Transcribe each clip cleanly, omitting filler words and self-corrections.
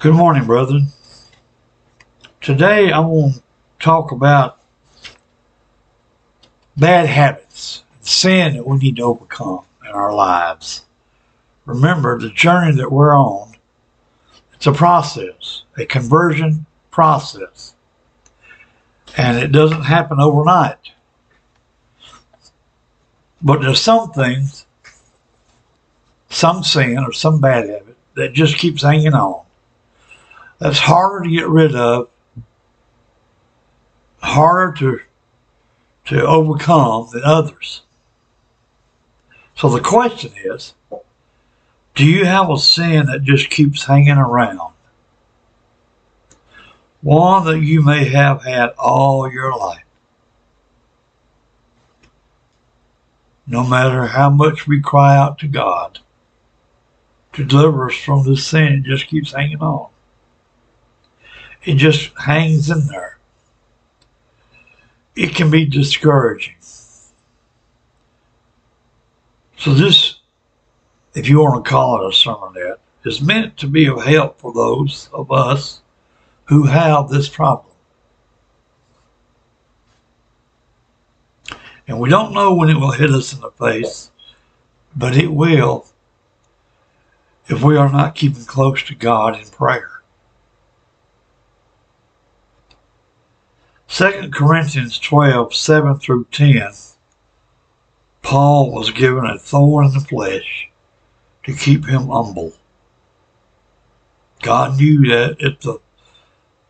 Good morning, brethren. Today I want to talk about bad habits, sin that we need to overcome in our lives. Remember, the journey that we're on, it's a process, a conversion process, and it doesn't happen overnight. But there's some things, some sin or some bad habit that just keeps hanging on. That's harder to get rid of, harder to overcome than others. So the question is, do you have a sin that just keeps hanging around? One that you may have had all your life. No matter how much we cry out to God to deliver us from this sin, it just keeps hanging on. It just hangs in there. It can be discouraging. So this, if you want to call it a sermonette, is meant to be of help for those of us who have this problem. And we don't know when it will hit us in the face, but it will if we are not keeping close to God in prayer. 2 Corinthians 12, 7 through 10, Paul was given a thorn in the flesh to keep him humble. God knew that if the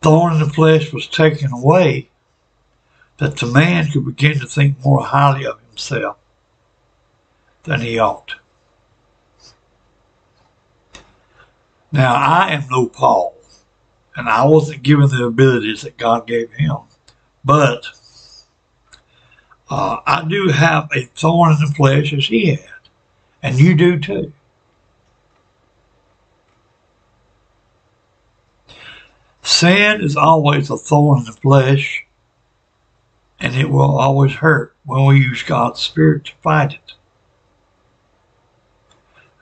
thorn in the flesh was taken away, that the man could begin to think more highly of himself than he ought. Now, I am no Paul, and I wasn't given the abilities that God gave him. But I do have a thorn in the flesh as he had, and you do too. Sin is always a thorn in the flesh, and it will always hurt when we use God's Spirit to fight it.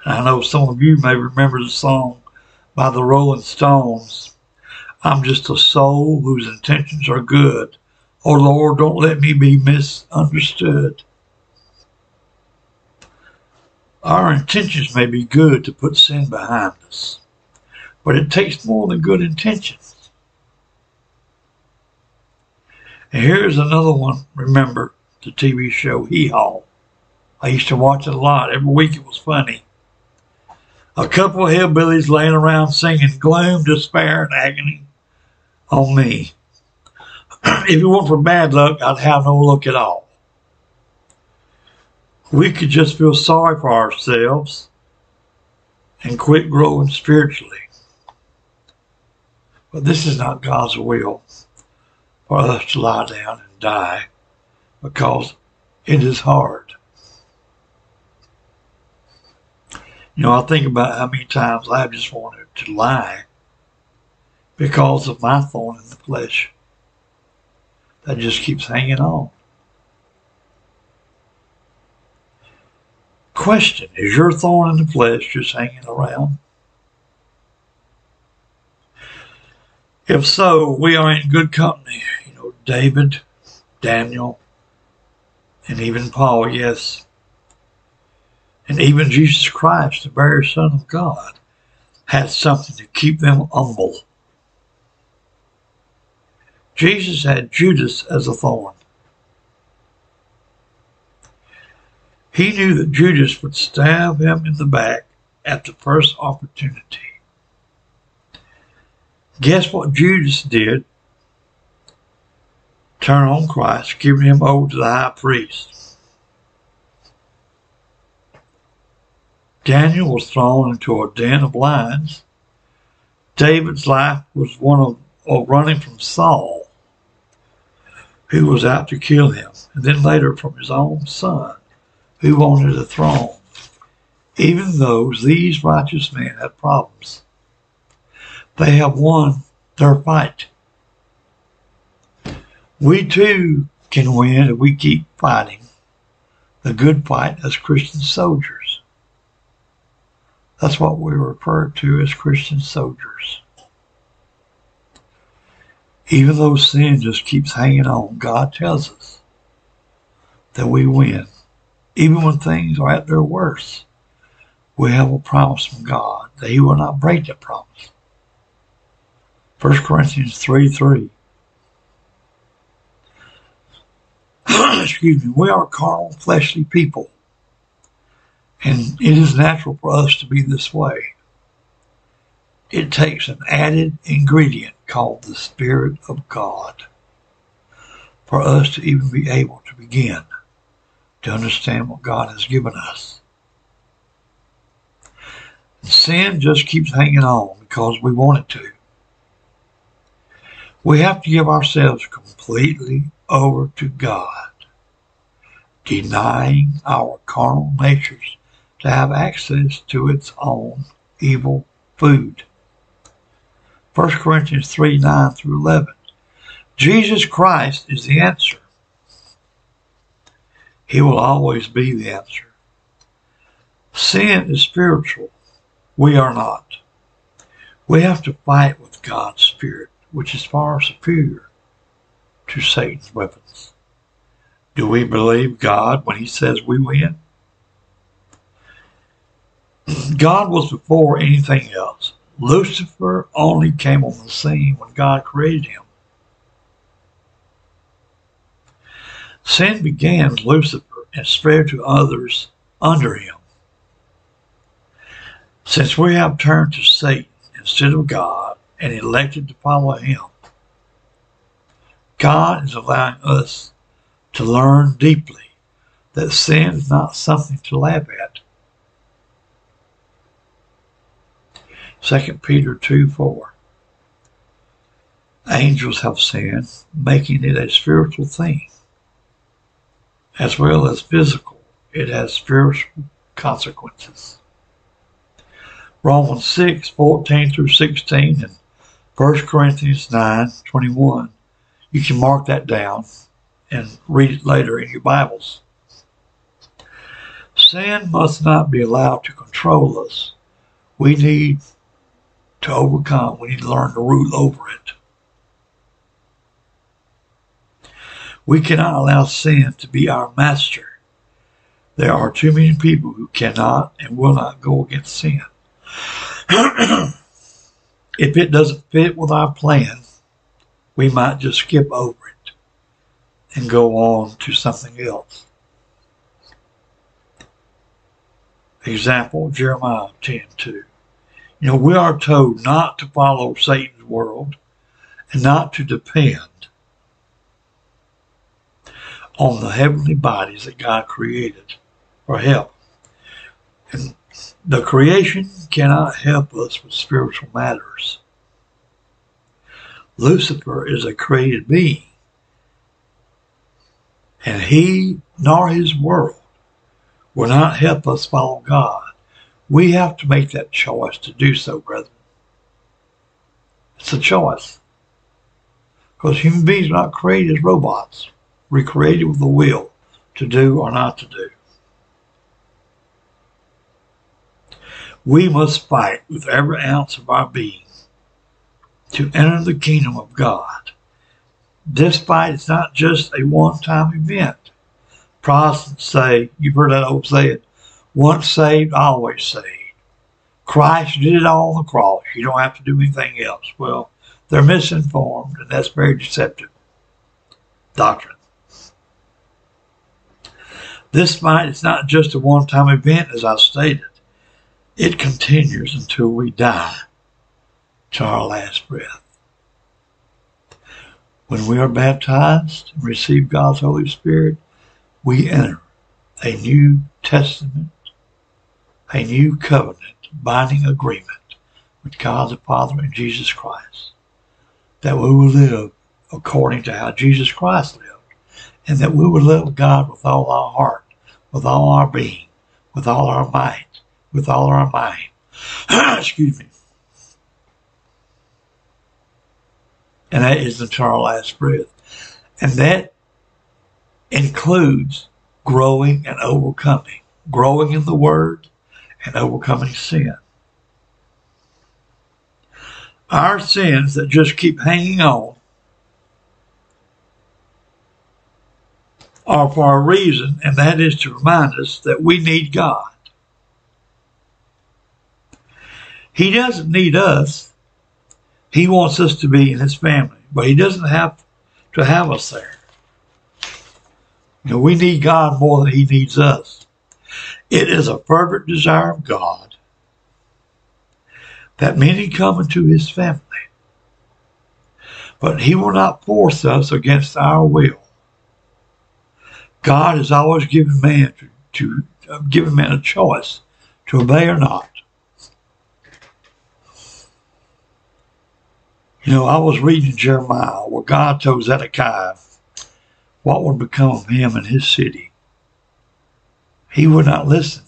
And I know some of you may remember the song by the Rolling Stones, "I'm just a soul whose intentions are good. Oh, Lord, don't let me be misunderstood." Our intentions may be good to put sin behind us, but it takes more than good intentions. And here's another one. Remember the TV show Hee Haw? I used to watch it a lot. Every week it was funny. A couple of hillbillies laying around singing gloom, despair, and agony on me. If it weren't for bad luck, I'd have no luck at all. We could just feel sorry for ourselves and quit growing spiritually. But this is not God's will for us to lie down and die, because it is hard. You know, I think about how many times I've just wanted to lie because of my thorn in the flesh that just keeps hanging on. Question, is your thorn in the flesh just hanging around? If so, we are in good company. You know, David, Daniel, and even Paul, yes. And even Jesus Christ, the very Son of God, had something to keep them humble. Jesus had Judas as a thorn. He knew that Judas would stab him in the back at the first opportunity. Guess what Judas did? Turn on Christ, giving him over to the high priest. Daniel was thrown into a den of lions. David's life was one of running from Saul, who was out to kill him, and then later from his own son, who wanted a throne. Even though these righteous men had problems, they have won their fight. We too can win if we keep fighting the good fight as Christian soldiers. That's what we refer to as Christian soldiers. Even though sin just keeps hanging on, God tells us that we win. Even when things are at their worst, we have a promise from God that He will not break that promise. 1 Corinthians 3:3. Excuse me. We are carnal, fleshly people, and it is natural for us to be this way. It takes an added ingredient called the Spirit of God for us to even be able to begin to understand what God has given us. And sin just keeps hanging on because we want it to. We have to give ourselves completely over to God, denying our carnal natures to have access to its own evil food. 1 Corinthians 3:9-11. Jesus Christ is the answer. He will always be the answer. Sin is spiritual. We are not. We have to fight with God's Spirit, which is far superior to Satan's weapons. Do we believe God when He says we win? God was before anything else. Lucifer only came on the scene when God created him. Sin began with Lucifer and spread to others under him. Since we have turned to Satan instead of God and elected to follow him, God is allowing us to learn deeply that sin is not something to laugh at. 2 Peter 2:4. Angels have sinned, making it a spiritual thing. As well as physical, it has spiritual consequences. Romans 6:14-16 and 1 Corinthians 9:21. You can mark that down and read it later in your Bibles. Sin must not be allowed to control us. We need to overcome. We need to learn to rule over it. We cannot allow sin to be our master. There are too many people who cannot and will not go against sin. If it doesn't fit with our plan, we might just skip over it and go on to something else. Example, Jeremiah 10:2. You know, we are told not to follow Satan's world and not to depend on the heavenly bodies that God created for help. And the creation cannot help us with spiritual matters. Lucifer is a created being, and he nor his world will not help us follow God. We have to make that choice to do so, brethren. It's a choice. Because human beings are not created as robots. We're created with the will to do or not to do. We must fight with every ounce of our being to enter the kingdom of God. This fight is not just a one-time event. Protestants say, you've heard that old saying, once saved, always saved. Christ did it all on the cross. You don't have to do anything else. Well, they're misinformed, and that's very deceptive doctrine. This fight is not just a one-time event, as I stated. It continues until we die, to our last breath. When we are baptized and receive God's Holy Spirit, we enter a new testament, a new covenant, binding agreement with God the Father and Jesus Christ, that we will live according to how Jesus Christ lived, and that we will love God with all our heart, with all our being, with all our might, with all our mind. Excuse me. And that is until our last breath. And that includes growing and overcoming. Growing in the Word and overcoming sin. Our sins that just keep hanging on are for a reason, and that is to remind us that we need God. He doesn't need us. He wants us to be in His family, but He doesn't have to have us there. You know, we need God more than He needs us. It is a fervent desire of God that many come into His family, but He will not force us against our will. God has always given man given man a choice to obey or not. You know, I was reading Jeremiah, where God told Zedekiah what would become of him and his city. He would not listen.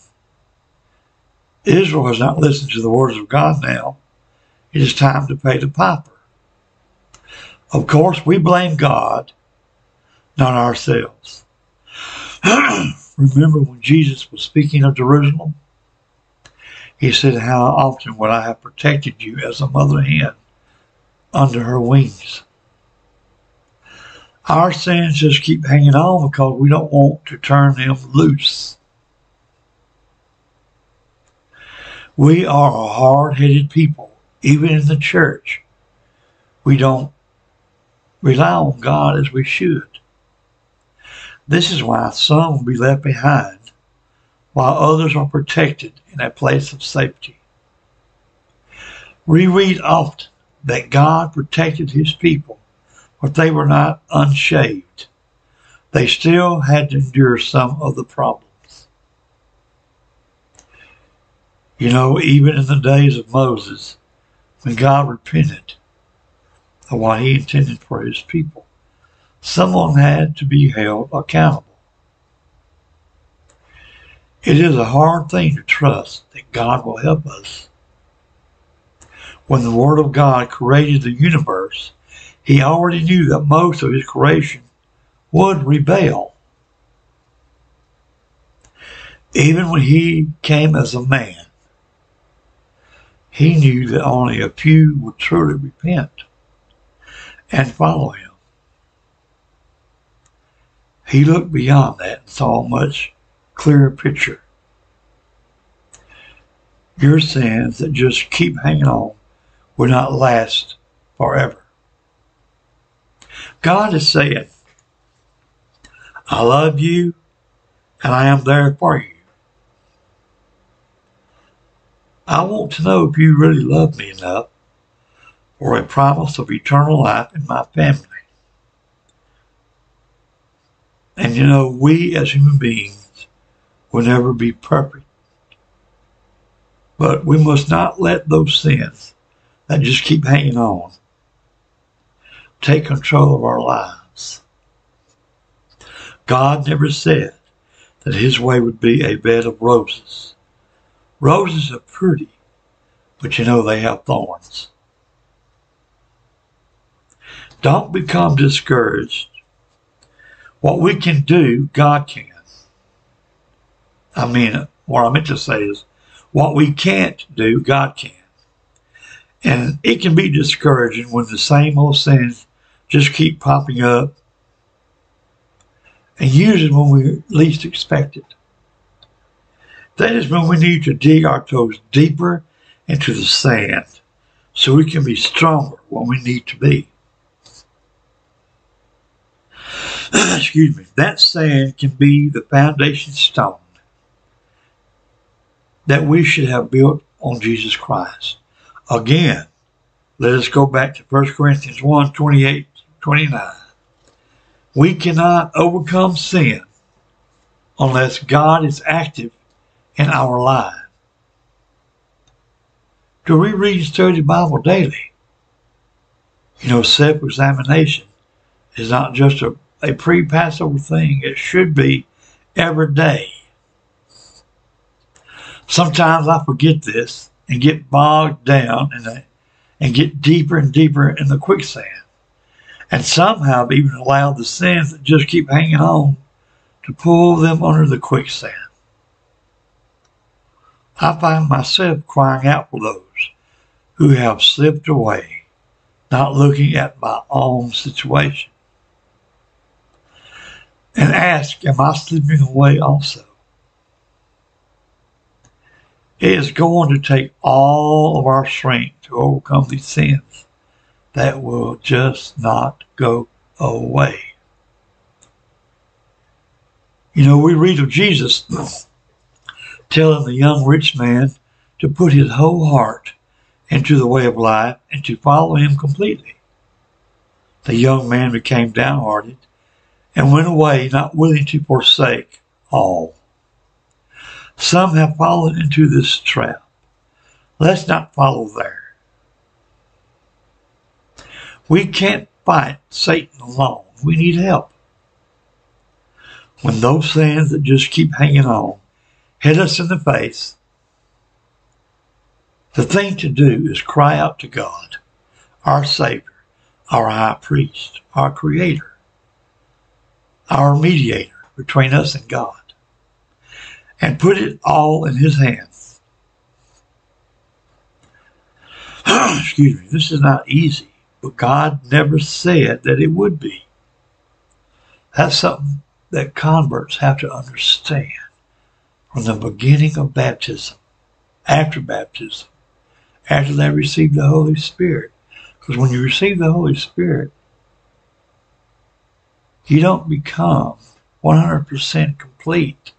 Israel has not listened to the words of God now. It is time to pay the piper. Of course, we blame God, not ourselves. Remember when Jesus was speaking of Jerusalem? He said, "How often would I have protected you as a mother hen under her wings?" Our sins just keep hanging on because we don't want to turn them loose. We are a hard-headed people. Even in the church, we don't rely on God as we should. This is why some will be left behind, while others are protected in a place of safety. We read often that God protected His people, but they were not unshaved. They still had to endure some of the problems. You know, even in the days of Moses, when God repented of what He intended for His people, someone had to be held accountable. It is a hard thing to trust that God will help us. When the Word of God created the universe, He already knew that most of His creation would rebel. Even when He came as a man, He knew that only a few would truly repent and follow Him. He looked beyond that and saw a much clearer picture. Your sins that just keep hanging on will not last forever. God is saying, "I love you and I am there for you." I want to know if you really love me enough for a promise of eternal life in my family. And you know, we as human beings will never be perfect. But we must not let those sins that just keep hanging on take control of our lives. God never said that His way would be a bed of roses. Roses are pretty, but you know they have thorns. Don't become discouraged. What we can do, God can. What I meant to say is, what we can't do, God can. And it can be discouraging when the same old sins just keep popping up, and usually when we least expect it. That is when we need to dig our toes deeper into the sand so we can be stronger when we need to be. Excuse me. That sand can be the foundation stone that we should have built on Jesus Christ. Again, let us go back to 1 Corinthians 1, 28, 29. We cannot overcome sin unless God is active in our life. Do we read and study the Bible daily? You know, self-examination is not just a pre-Passover thing. It should be every day. Sometimes I forget this and get bogged down and get deeper and deeper in the quicksand, and somehow I've even allowed the sins that just keep hanging on to pull them under the quicksand. I find myself crying out for those who have slipped away, not looking at my own situation. and ask, am I slipping away also? It is going to take all of our strength to overcome these sins that will just not go away. You know, we read of Jesus telling the young rich man to put his whole heart into the way of life and to follow him completely. The young man became downhearted and went away, not willing to forsake all. Some have fallen into this trap. Let's not follow there. We can't fight Satan alone. We need help. When those sins that just keep hanging on hit us in the face, the thing to do is cry out to God, our Savior, our High Priest, our Creator, our Mediator between us and God, and put it all in His hands. Excuse me, this is not easy, but God never said that it would be. That's something that converts have to understand from the beginning of baptism, after they receive the Holy Spirit. Because when you receive the Holy Spirit, you don't become 100% complete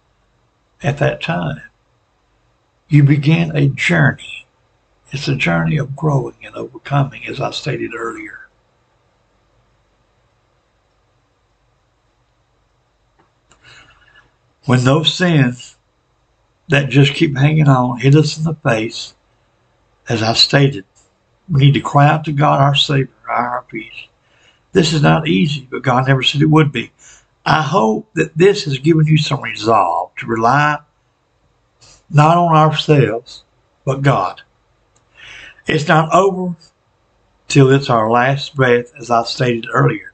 at that time. You begin a journey. It's a journey of growing and overcoming, as I stated earlier. When those sins that just keep hanging on hit us in the face, as I stated, we need to cry out to God, our Savior, our peace. This is not easy, but God never said it would be. I hope that this has given you some resolve to rely not on ourselves, but God. It's not over till it's our last breath, as I stated earlier.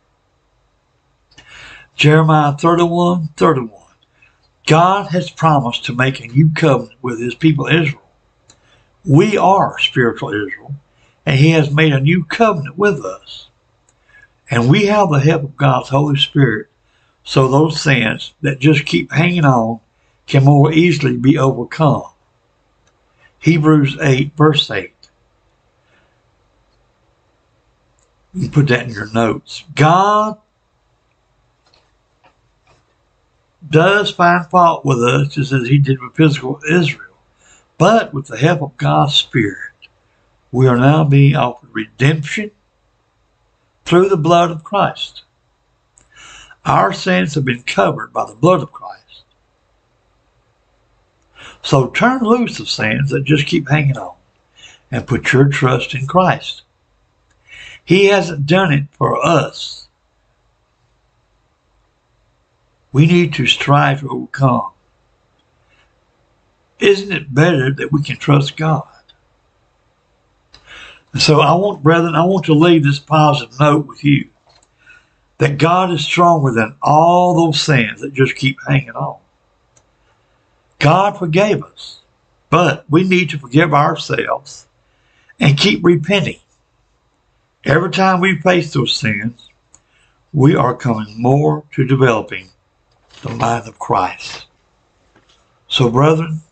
Jeremiah 31:31. God has promised to make a new covenant with His people Israel. We are spiritual Israel, and He has made a new covenant with us. And we have the help of God's Holy Spirit, so those sins that just keep hanging on can more easily be overcome. Hebrews 8:8. You put that in your notes. God does find fault with us, just as He did with physical Israel. But with the help of God's Spirit, we are now being offered redemption through the blood of Christ. Our sins have been covered by the blood of Christ. So turn loose of sins that just keep hanging on and put your trust in Christ. He hasn't done it for us. We need to strive to overcome. Isn't it better that we can trust God? And so brethren, I want to leave this positive note with you, that God is stronger than all those sins that just keep hanging on. God forgave us, but we need to forgive ourselves and keep repenting. Every time we face those sins, we are coming more to developing the mind of Christ. So, brethren,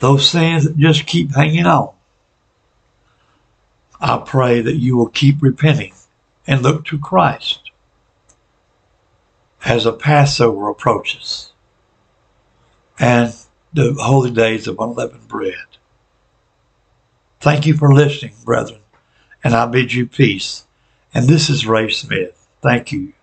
those sins that just keep hanging on, I pray that you will keep repenting and look to Christ as the Passover approaches and the holy days of unleavened bread. Thank you for listening, brethren, and I bid you peace. And this is Ray Smith. Thank you.